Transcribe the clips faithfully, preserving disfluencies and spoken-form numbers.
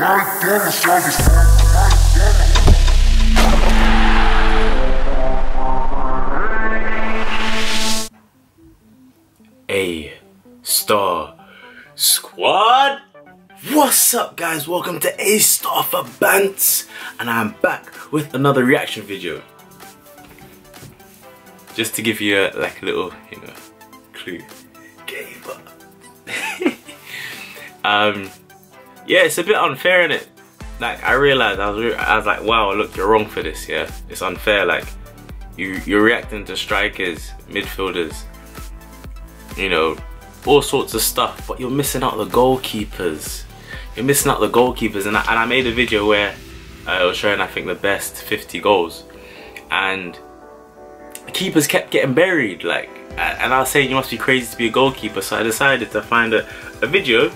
A Star Squad! What's up guys, welcome to A Star for Bants, and I'm back with another reaction video. Just to give you a, like a little, you know, clue. Kepa. um... Yeah, it's a bit unfair, innit? Like, I realised, I was, I was like, wow, look, you're wrong for this, yeah? It's unfair, like, you, you're reacting to strikers, midfielders, you know, all sorts of stuff, but you're missing out the goalkeepers. You're missing out the goalkeepers, and I, and I made a video where uh, I was showing, I think, the best fifty goals, and the keepers kept getting buried, like, and I was saying, you must be crazy to be a goalkeeper, so I decided to find a, a video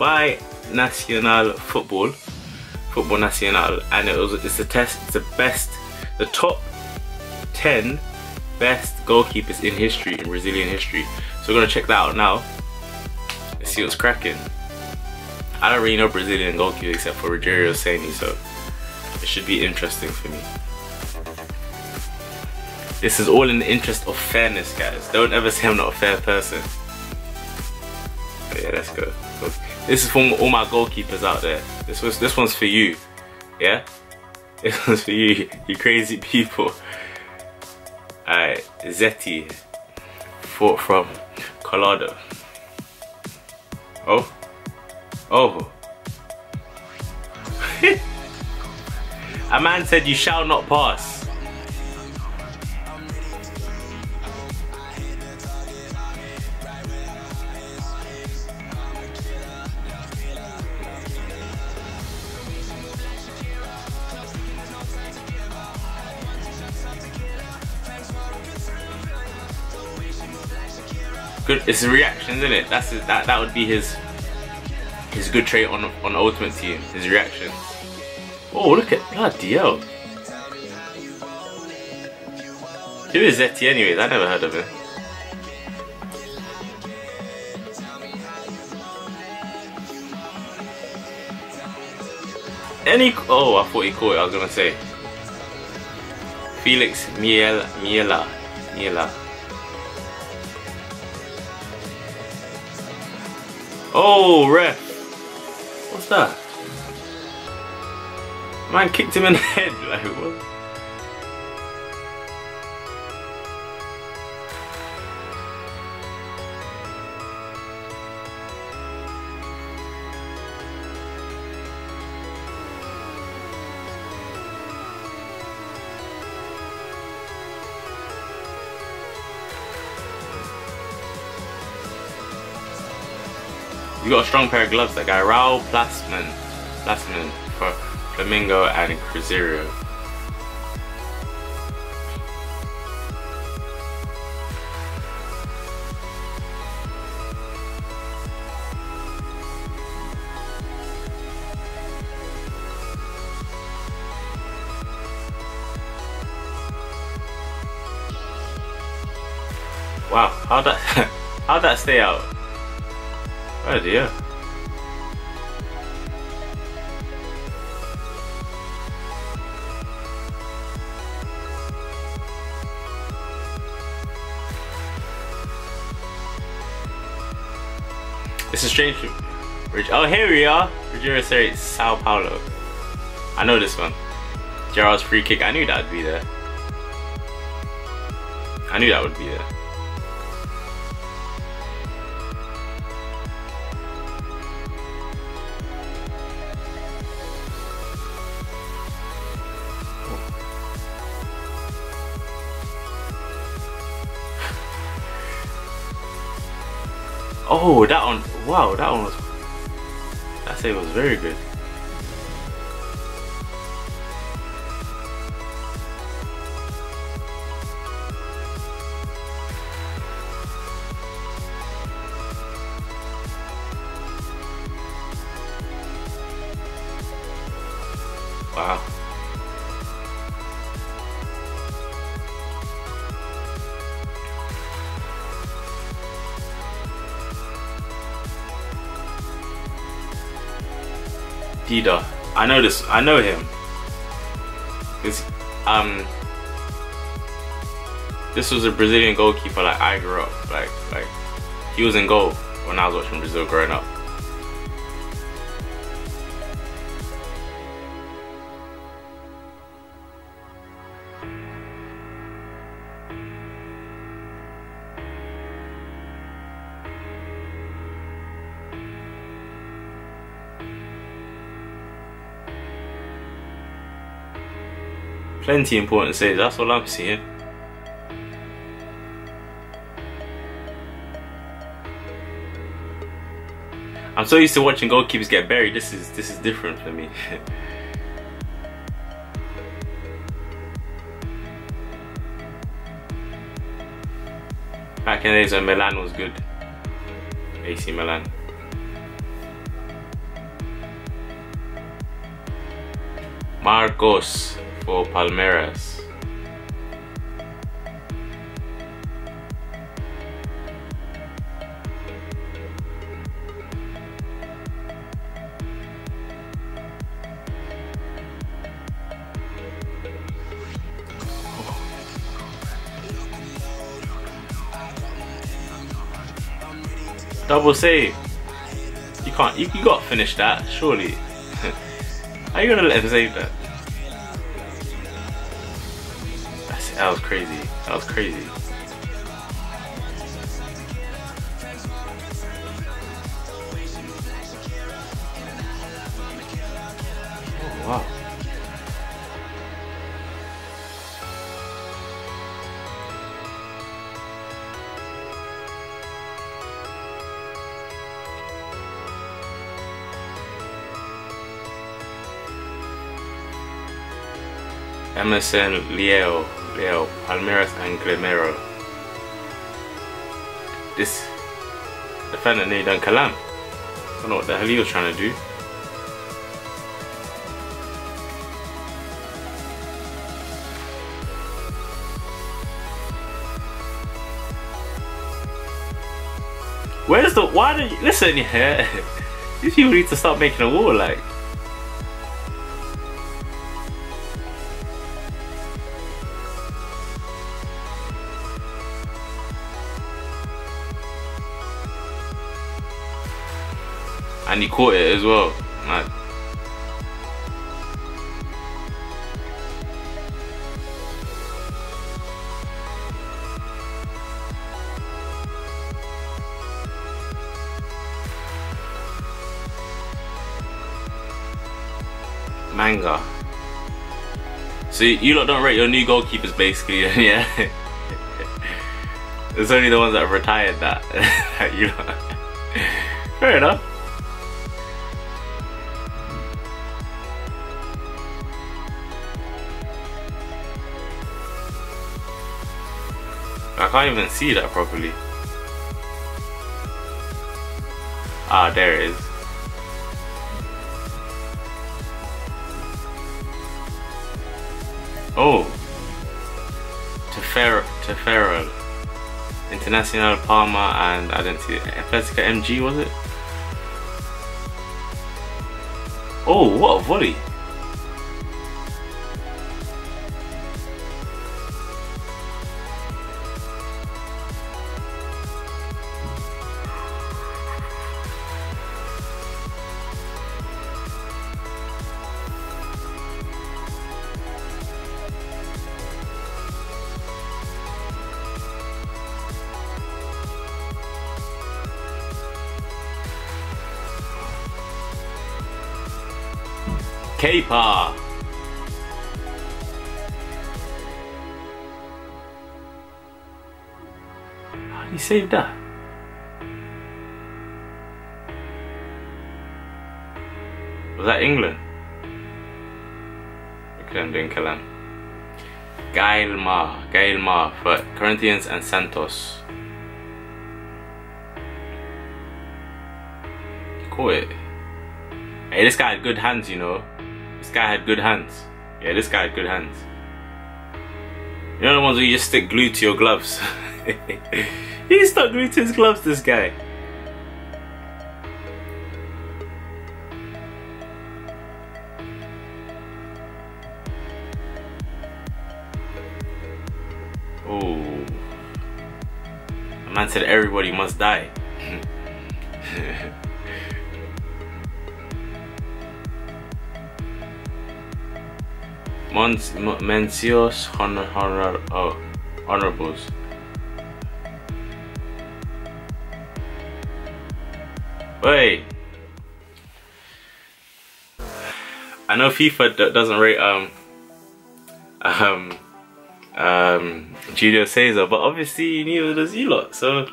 by Nacional Football, Football Nacional, and it was it's the test, it's the best, the top ten best goalkeepers in history, in Brazilian history. So we're gonna check that out now. Let's see what's cracking. I don't really know Brazilian goalkeepers except for Rogério Ceni, so it should be interesting for me. This is all in the interest of fairness, guys. Don't ever say I'm not a fair person. But yeah, let's go. This is for all my goalkeepers out there. This was this one's for you, yeah. This one's for you, you crazy people. Alright, Zeti, fought from Colorado. Oh, oh. A man said, "You shall not pass." Good, it's reactions, isn't it? That's his, that that would be his his good trait on on Ultimate Team. His reaction. Oh, look at bloody hell! Who is Zeti anyways? I never heard of him. Any? Oh, I thought he caught it. I was gonna say Felix Miela Miela Miela. Oh, ref! What's that? Man kicked him in the head. Like what? You got a strong pair of gloves, that guy, Raul Plassman, Plassman for Flamengo and Cruzeiro. Wow, how'd that, how'd that stay out? Oh dear. This is strange. Oh, here we are. Rogério Ceni, Sao Paulo. I know this one. Gerard's free kick. I knew that would be there. I knew that would be there. Oh, that one, wow, that one was, that save was very good. Wow. Dida. I know this. I know him. It's, um, this was a Brazilian goalkeeper. Like I grew up. Like like he was in goal when I was watching Brazil growing up. Plenty important saves, that's all I'm seeing. I'm so used to watching goalkeepers get buried, this is this is different for me. Back in the days when Milan was good. A C Milan. Marcos. For Palmeiras. Double save. You can't. You, you gotta finish that, surely. How are you gonna let him save that? That was crazy. That was crazy. Oh, wow. Emerson Leo. Leo, Palmeiras and Glamero. This defender Nadan Kalam. I don't know what the hell he was trying to do. Where's the why do you listen here? These people need to start making a wall like. And he caught it as well. Mad. Manga. So you lot don't rate your new goalkeepers basically, then, yeah? It's only the ones that have retired that. You lot. Fair enough. I can't even see that properly. Ah, there it is. Oh, Taffarel, Internacional, Palma, and I didn't see it. Atletico M G, was it? Oh, what a volley! Kepa. How did he save that? Was that England? Okay, I'm doing Kalam. Gylmar, Gylmar for Corinthians and Santos. Caught it. Hey, this guy had good hands, you know. This guy had good hands. Yeah, this guy had good hands. You know the ones where you just stick glue to your gloves. He stuck glue to his gloves, this guy. Oh, a man said everybody must die. Mencios honor, honor, oh, honorables. Wait, I know FIFA doesn't rate um um um Julio Cesar, but obviously neither does you lot. So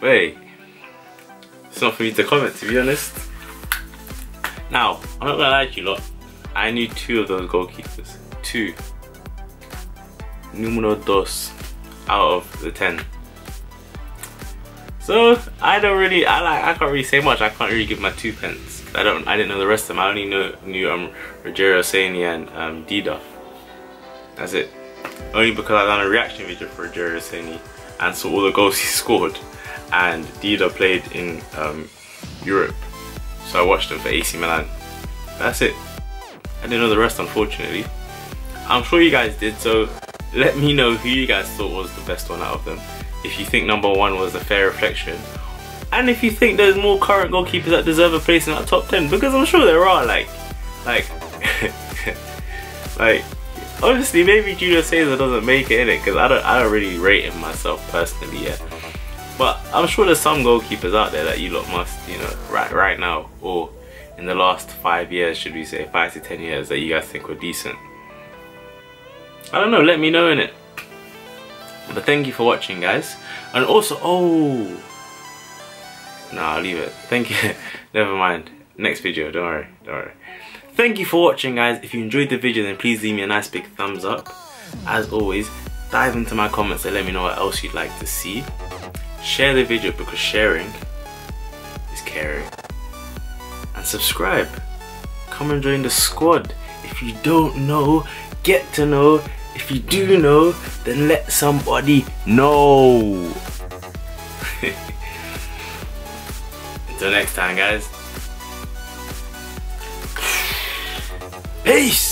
wait, it's not for me to comment, to be honest. Now, I'm not gonna lie to you lot, I knew two of those goalkeepers. Two. Numero dos out of the ten. So I don't really, I like, I can't really say much. I can't really give my two pence. I don't, I didn't know the rest of them. I only know, knew um, Rogério Ceni and um, Dida. That's it. Only because I done a reaction video for Rogério Ceni and saw all the goals he scored. And Dida played in um, Europe. So I watched him for A C Milan. That's it. I didn't know the rest, unfortunately. I'm sure you guys did, so let me know who you guys thought was the best one out of them. If you think number one was a fair reflection. And if you think there's more current goalkeepers that deserve a place in that top ten, because I'm sure there are, like, like, like, obviously maybe Julio Cesar doesn't make it in it, because I don't, I don't really rate him myself personally yet. But I'm sure there's some goalkeepers out there that you lot must, you know, right right now, or in the last five years, should we say, five to ten years, that you guys think were decent. I don't know, let me know in it. But thank you for watching, guys. And also, oh, no, I'll leave it. Thank you. Never mind. Next video, don't worry, don't worry. Thank you for watching, guys. If you enjoyed the video, then please leave me a nice big thumbs up. As always, dive into my comments and let me know what else you'd like to see. Share the video, because sharing is caring. And subscribe. Come and join the squad. If you don't know, get to know. If you do know, then let somebody know. Until next time, guys. Peace.